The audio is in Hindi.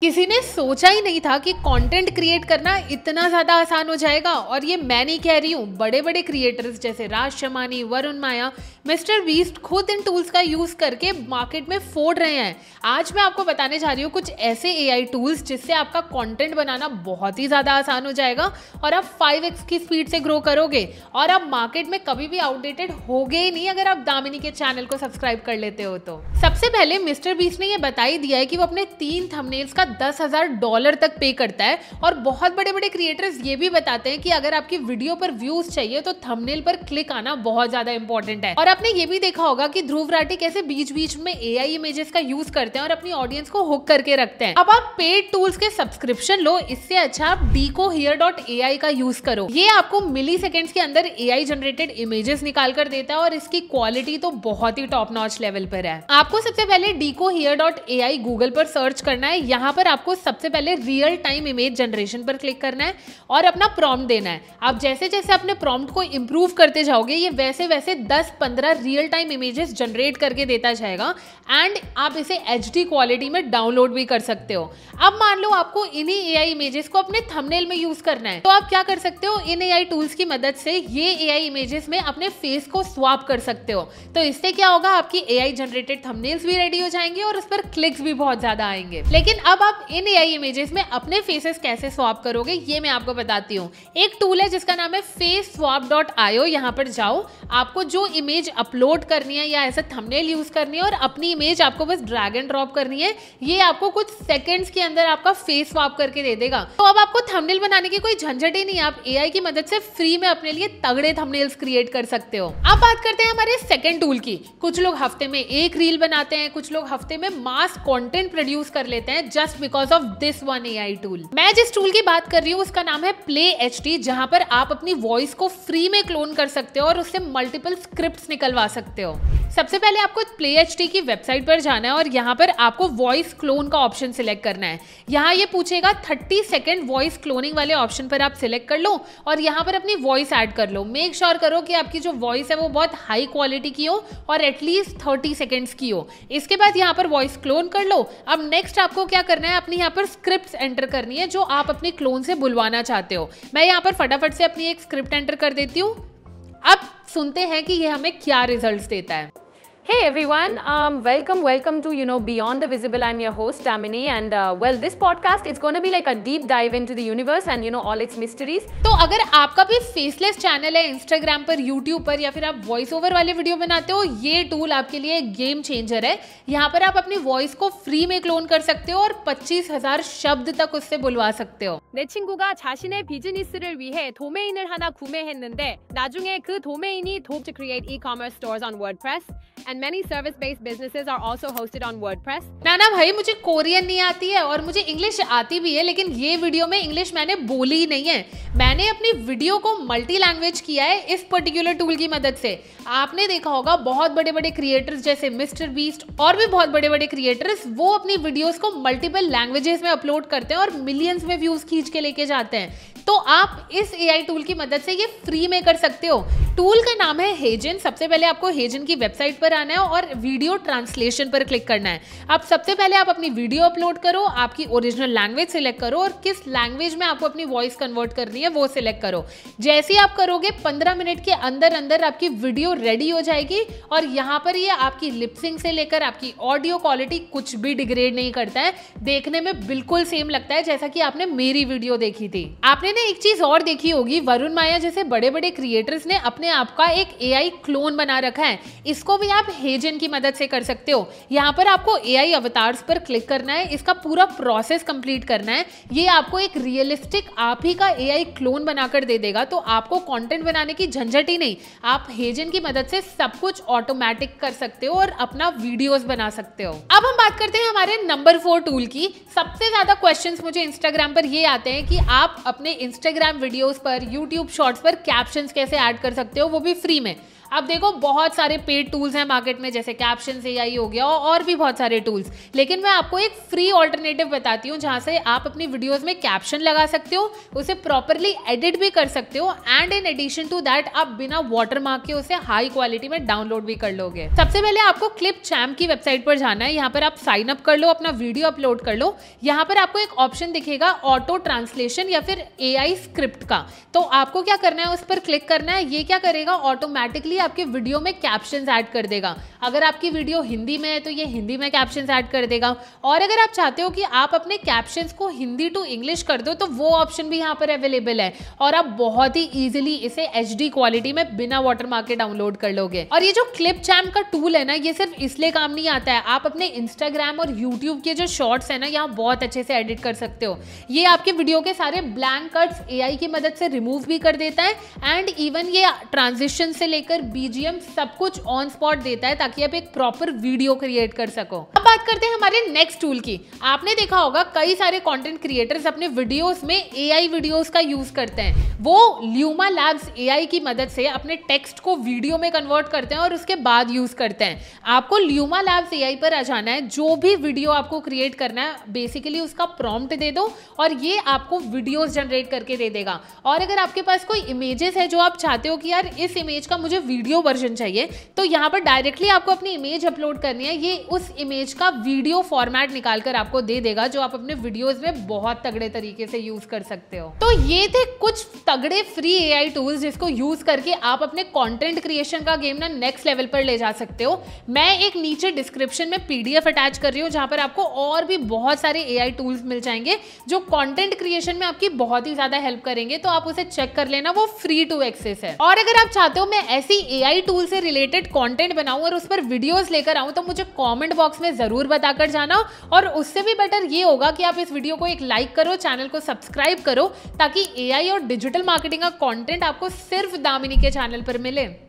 किसी ने सोचा ही नहीं था कि कंटेंट क्रिएट करना इतना ज़्यादा आसान हो जाएगा। और ये मैं नहीं कह रही हूँ, बड़े बड़े क्रिएटर्स जैसे राज शमानी, वरुण माया, मिस्टरबीस्ट खुद इन टूल्स का यूज़ करके मार्केट में फोड़ रहे हैं। आज मैं आपको बताने जा रही हूँ कुछ ऐसे एआई टूल्स जिससे आपका कंटेंट बनाना बहुत ही ज़्यादा आसान हो जाएगा और आप 5x की स्पीड से ग्रो करोगे और आप मार्केट में कभी भी आउटडेटेड होगे ही नहीं अगर आप दामिनी के चैनल को सब्सक्राइब कर लेते हो। तो सबसे पहले मिस्टरबीस्ट ने यह बता ही दिया है कि वो अपने 3 थंबनेल्स का $10,000 तक पे करता है। और बहुत बड़े बड़े क्रिएटर्स ये भी बताते हैं कि अगर आपकी वीडियो पर व्यूज चाहिए तो थंबनेल पर क्लिक आना बहुत ज्यादा इंपॉर्टेंट है। और आपने ये भी देखा होगा कि ध्रुव राठी कैसे बीच बीच में एआई इमेजेस का यूज करते हैं और अपनी ऑडियंस को हुक करके रखते हैं। अब आप पेड टूल्स के सब्सक्रिप्शन लो, इससे अच्छा आप Decohear.ai का यूज करो। ये आपको मिली सेकेंड के अंदर एआई जनरेटेड इमेजेस निकाल कर देता है और इसकी क्वालिटी तो बहुत ही टॉप नॉच लेवल पर है। आपको सबसे पहले Decohear.ai गूगल पर सर्च करना है। यहाँ पर आपको सबसे पहले रियल टाइम इमेज जनरेशन पर क्लिक करना है और अपना प्रॉम्प्ट देना है। आप जैसे जैसे अपने प्रॉम्प्ट को इंप्रूव करते जाओगे ये वैसे वैसे 10-15 रियल टाइम इमेजेस जनरेट करके देता जाएगा। एंड आप इसे HD क्वालिटी में डाउनलोड भी कर सकते हो। अब मान लो आपको इन्हीं AI इमेजेस को अपने थंबनेल में यूज करना है, तो आप क्या कर सकते हो, इन AI टूल्स की मदद से ये AI इमेजेस में अपने फेस को स्वैप कर सकते हो। तो इससे क्या होगा, आपकी AI जनरेटेड थंबनेल्स भी रेडी हो जाएंगे और उस पर क्लिक्स भी बहुत ज्यादा आएंगे। लेकिन अब आप इन AI इमेजेस में अपने फेसेस कैसे स्वैप करोगे ये मैं आपको बताती हूँ। एक टूल है जिसका नाम है face swap dot io। यहाँ पर जाओ, आपको जो इमेज अपलोड करनी है या ऐसा थंबनेल यूज करनी है और अपनी इमेज आपको बस ड्रैग एंड ड्रॉप करनी है, ये आपको कुछ सेकंड्स के अंदर आपका फेस स्वैप करके दे देगा। तो अब आपको थंबनेल बनाने की कोई झंझट ही नहीं है, आप AI की मदद से फ्री में अपने लिए तगड़े थंबनेल्स क्रिएट कर सकते हो। अब बात करते हैं हमारे सेकेंड टूल की। कुछ लोग हफ्ते में एक रील बनाते हैं, कुछ लोग हफ्ते में मास कॉन्टेंट प्रोड्यूस कर लेते हैं just because of this one AI tool. मैं जिस टूल की बात कर रही हूँ उसका नाम है Play HT, जहाँ पर आप अपनी वॉइस को फ्री में क्लोन कर सकते हो और उससे मल्टीपल स्क्रिप्ट्स निकलवा सकते हो। सबसे पहले आपको Play HT की वेबसाइट पर जाना है और यहाँ पर आपको वॉइस क्लोन का ऑप्शन सिलेक्ट करना है। यहाँ ये पूछेगा 30 सेकेंड वॉइस क्लोनिंग वाले ऑप्शन पर आप सिलेक्ट कर लो और यहाँ पर अपनी वॉइस ऐड कर लो। मेक श्योर करो कि आपकी जो वॉइस है वो बहुत हाई क्वालिटी की हो और एटलीस्ट 30 सेकेंड्स की हो। इसके बाद यहाँ पर वॉइस क्लोन कर लो। अब नेक्स्ट आपको क्या करना है, अपनी यहाँ पर स्क्रिप्ट एंटर करनी है जो आप अपने क्लोन से बुलवाना चाहते हो। मैं यहाँ पर फटाफट से अपनी एक स्क्रिप्ट एंटर कर देती हूँ। अब सुनते हैं कि ये हमें क्या रिजल्ट्स देता है। Hey everyone, welcome to Beyond the Visible. I'm your host Damini, and well, this podcast is going to be like a deep dive into the universe and all its mysteries. तो अगर आपका भी फेसलेस चैनल है Instagram पर, YouTube पर, या फिर आप वॉइस ओवर वाले वीडियो बनाते हो, ये टूल आपके लिए एक गेम चेंजर है। यहाँ पर आप अपनी वॉइस को फ्री में क्लोन कर सकते हो और 25,000 शब्द तक उससे बुलवा सकते हो। 내 친구가 자신의 비즈니스를 위해 도메인을 하나 구매했는데 나중에 그 도메인이 to create e-commerce stores on WordPress. And many service-based businesses are also hosted on WordPress. नाना भाई, मुझे कोरियन नहीं आती है और मुझे इंग्लिश आती भी है, लेकिन ये वीडियो में इंग्लिश मैंने बोली ही नहीं है। मैंने अपनी वीडियो को मल्टी लैंग्वेज किया है इस पर्टिकुलर टूल की मदद से। आपने देखा होगा बहुत बड़े बड़े क्रिएटर्स जैसे मिस्टरबीस्ट और भी बहुत बड़े बड़े क्रिएटर्स वो अपनी वीडियोज को मल्टीपल लैंग्वेजेस में अपलोड करते हैं और मिलियंस में व्यूज खींच के लेके जाते हैं। तो आप इस AI टूल की मदद से ये फ्री में कर सकते हो। टूल का नाम है HeyGen। सबसे पहले आपको HeyGen की वेबसाइट पर आना है और वीडियो ट्रांसलेशन पर क्लिक करना है। अब सबसे पहले आप अपनी वीडियो अपलोड करो, आपकी ओरिजिनल लैंग्वेज सिलेक्ट करो और किस लैंग्वेज में आपको अपनी वॉइस कन्वर्ट करनी है वो सिलेक्ट करो। जैसे ही आप करोगे 15 मिनट के अंदर अंदर आपकी वीडियो रेडी हो जाएगी और यहाँ पर ये आपकी लिपसिंग से लेकर आपकी ऑडियो क्वालिटी कुछ भी डिग्रेड नहीं करता है। देखने में बिल्कुल सेम लगता है जैसा कि आपने मेरी वीडियो देखी थी। आपने ना एक चीज और देखी होगी, वरुण माया जैसे बड़े बड़े क्रिएटर्स ने अपने आपका एक AI क्लोन बना रखा है। इसको भी आप HeyGen की मदद से कर सकते हो। यहाँ पर आपको AI अवतार्स पर क्लिक करना है, इसका पूरा प्रोसेस कंप्लीट करना है। ये आपको एक रियलिस्टिक आप ही का AI क्लोन बनाकर दे देगा। तो आपको कंटेंट बनाने की झंझट ही नहीं, आप HeyGen की मदद से सब कुछ ऑटोमेटिक कर सकते हो और अपना वीडियोस बना सकते हो। अब हम बात करते हैं हमारे नंबर 4 टूल की। सबसे ज्यादा क्वेश्चंस मुझे इंस्टाग्राम पर ये आते हैं कि आप अपने इंस्टाग्राम वीडियोस पर, यूट्यूब शॉर्ट्स पर कैप्शंस कैसे ऐड कर सकते हो, वो भी फ्री में। अब देखो बहुत सारे पेड टूल्स हैं मार्केट में, जैसे कैप्शन से आई हो गया और भी बहुत सारे टूल्स, लेकिन मैं आपको एक फ्री ऑल्टरनेटिव बताती हूँ जहाँ से आप अपनी वीडियोस में कैप्शन लगा सकते हो, उसे प्रॉपरली एडिट भी कर सकते हो and in addition to that आप बिना वाटरमार्क के उसे हाई क्वालिटी में डाउनलोड भी कर लोगे। सबसे पहले आपको क्लिपचैम्प की वेबसाइट पर जाना है, यहाँ पर आप साइन अप कर लो, अपना वीडियो अपलोड कर लो। यहाँ पर आपको एक ऑप्शन दिखेगा ऑटो ट्रांसलेशन या फिर AI स्क्रिप्ट का, तो आपको क्या करना है उस पर क्लिक करना है। ये क्या करेगा ऑटोमेटिकली आपके वीडियो में कैप्शंस ऐड कर देगा। अगर आपकी वीडियो हिंदी में है तो ये हिंदी में कैप्शंस ऐड कर देगा, और अगर आप चाहते हो कि आप अपने कैप्शंस को हिंदी टू इंग्लिश कर दो तो वो ऑप्शन भी यहाँ पर अवेलेबल है, और आप बहुत ही इजीली इसे HD क्वालिटी में बिना वाटरमार्क के डाउनलोड कर लोगे। और ये जो क्लिपचैम्प का टूल है ना, ये सिर्फ इसलिए काम नहीं आता है, आप अपने इंस्टाग्राम और यूट्यूब के जो शॉर्ट्स है ना यहाँ बहुत अच्छे से एडिट कर सकते हो। ये आपके वीडियो के सारे ब्लैंक कट्स AI की मदद से रिमूव भी कर देता है एंड इवन ये ट्रांजिशन से लेकर BGM सब कुछ ऑन स्पॉट देता है ताकि आप एक प्रॉपर वीडियो क्रिएट कर सको। अब बात करते हैं हमारे नेक्स्ट टूल की। आपने देखा होगा कई सारे कंटेंट क्रिएटर्स अपने वीडियोस में AI वीडियोस का यूज करते हैं। वो ल्यूमा लैब्स AI की मदद से अपने टेक्स्ट को वीडियो में कन्वर्ट करते हैं और उसके बाद यूज करते हैं। आपको ल्यूमा लैब्स AI पर आ जाना है, जो भी वीडियो आपको क्रिएट करना है बेसिकली उसका प्रॉम्प्ट दे दो और ये आपको वीडियोस जनरेट करके दे देगा। और अगर आपके पास कोई इमेजेस है जो आप चाहते हो कि यार इस इमेज का मुझे वीडियो वर्जन चाहिए, तो यहाँ पर डायरेक्टली आपको अपनी इमेज अपलोड करनी है, ये उस इमेज का वीडियो फॉर्मेट निकाल कर आपको दे देगा जो आप अपने वीडियोस में बहुत तगड़े तरीके से यूज कर सकते हो। तो ये थे कुछ तगड़े फ्री AI टूल्स जिसको यूज करके आप अपने कॉन्टेंट क्रिएशन का गेम ना नेक्स्ट लेवल पर ले जा सकते हो। मैं एक नीचे डिस्क्रिप्शन में PDF अटैच कर रही हूँ जहाँ पर आपको और भी बहुत सारे AI टूल्स मिल जाएंगे जो कंटेंट क्रिएशन में आपकी बहुत ही ज्यादा हेल्प करेंगे, तो आप उसे चेक कर लेना, वो फ्री टू एक्सेस है। और अगर आप चाहते हो मैं ऐसी AI टूल से रिलेटेड कंटेंट बनाऊं और उस पर वीडियोस लेकर आऊं तो मुझे कमेंट बॉक्स में जरूर बताकर जाना, और उससे भी बेटर ये होगा कि आप इस वीडियो को एक लाइक करो, चैनल को सब्सक्राइब करो ताकि AI और डिजिटल मार्केटिंग का कंटेंट आपको सिर्फ दामिनी के चैनल पर मिले।